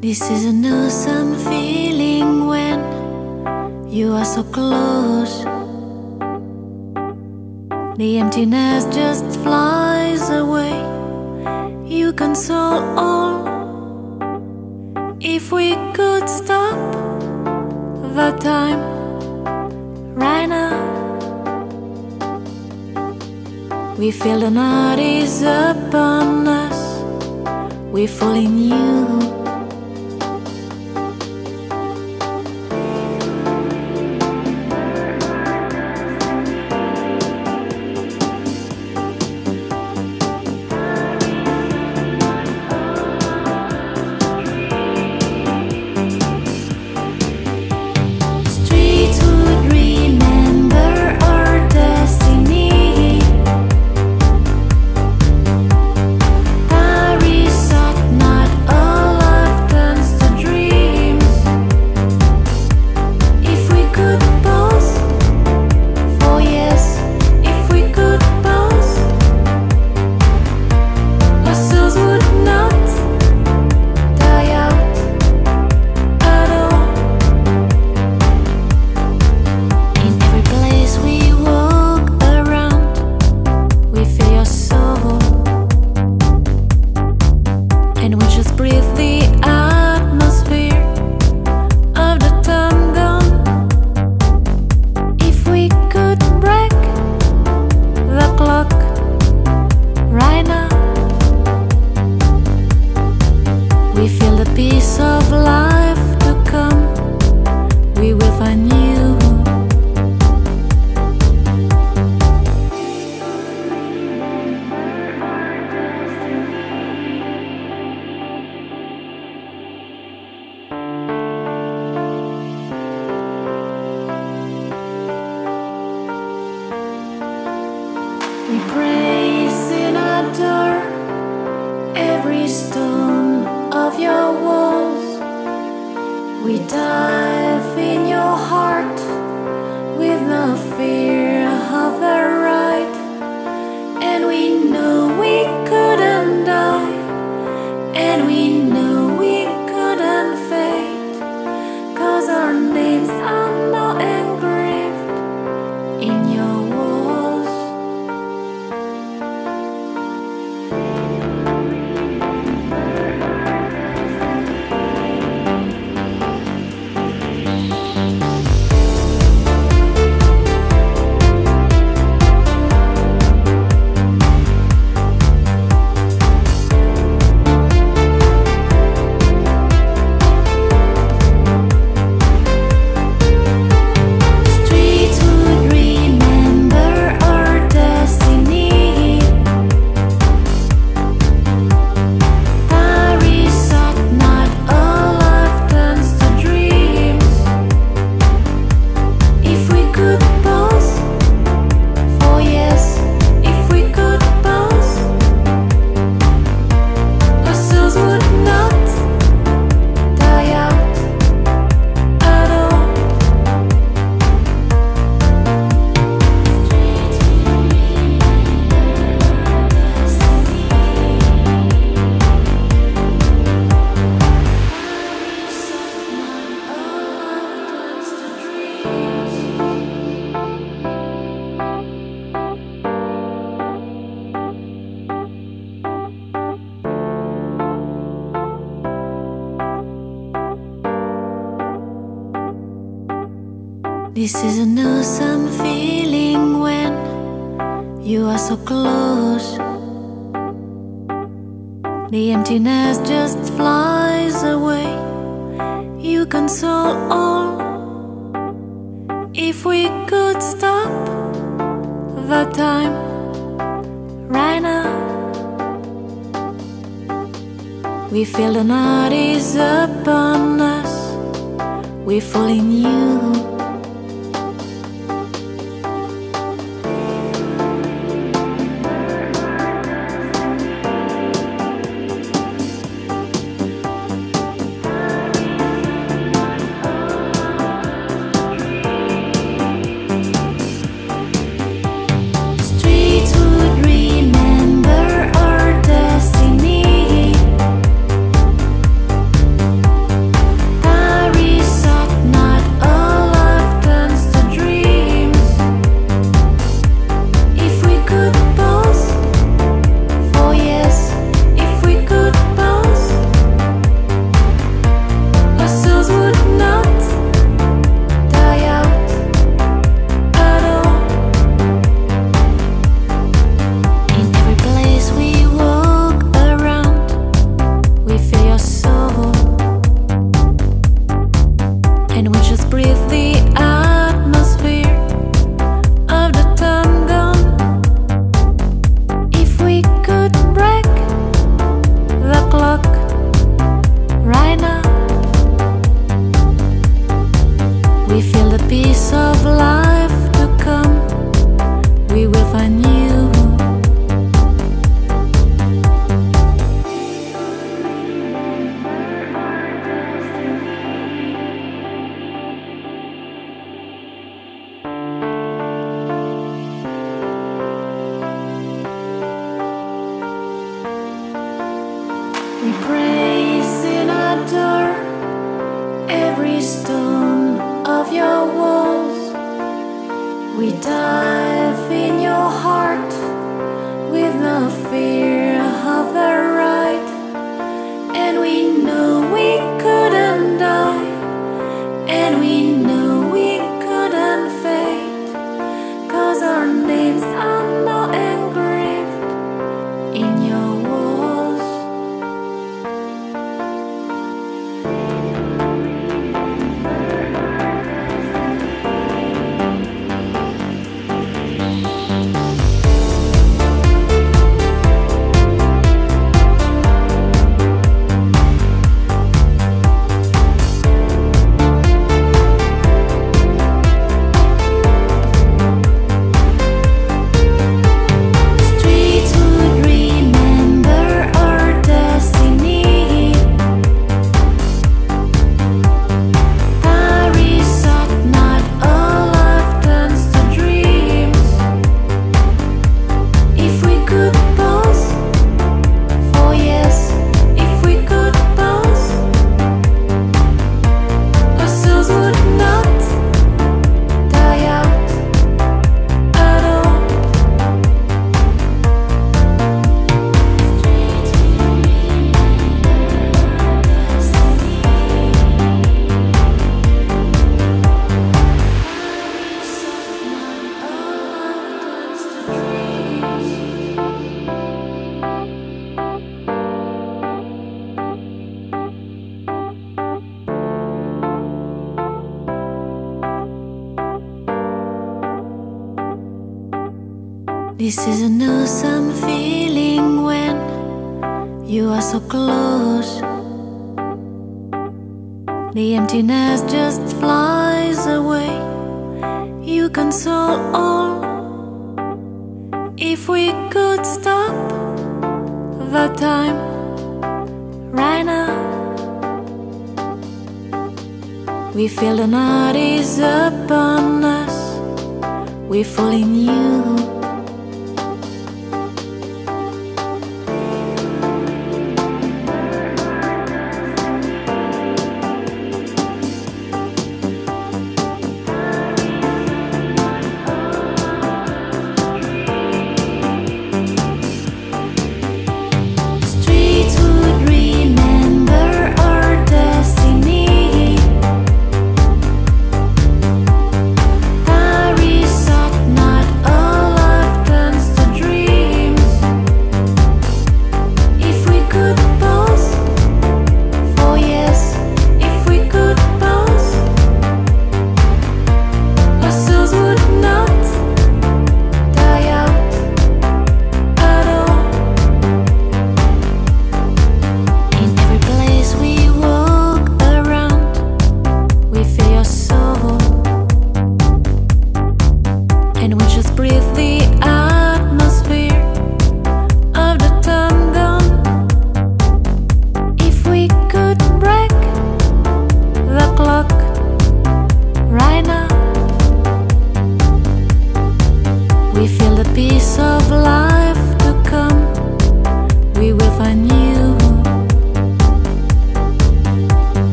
This is an awesome feeling when you are so close. The emptiness just flies away. You console all. If we could stop the time right now, we feel the night is upon us. We fall in you. Piece of life to come, we will find you. We praise and adore every stone of your walls. We dive in your heart with no fear of the right, and we know we couldn't die, and we know we couldn't fade, 'cause our names are not engraved in your This is an awesome feeling when you are so close. The emptiness just flies away. You console all. If we could stop the time right now, we feel the night is upon us. We fall in you. dive in your heart with no fear of the right. And we know we couldn't die, and we know we couldn't fade, 'cause our names are not engraved in your This is an awesome feeling when you are so close. The emptiness just flies away, you console all. If we could stop the time right now, we feel the night is upon us, we fall in you.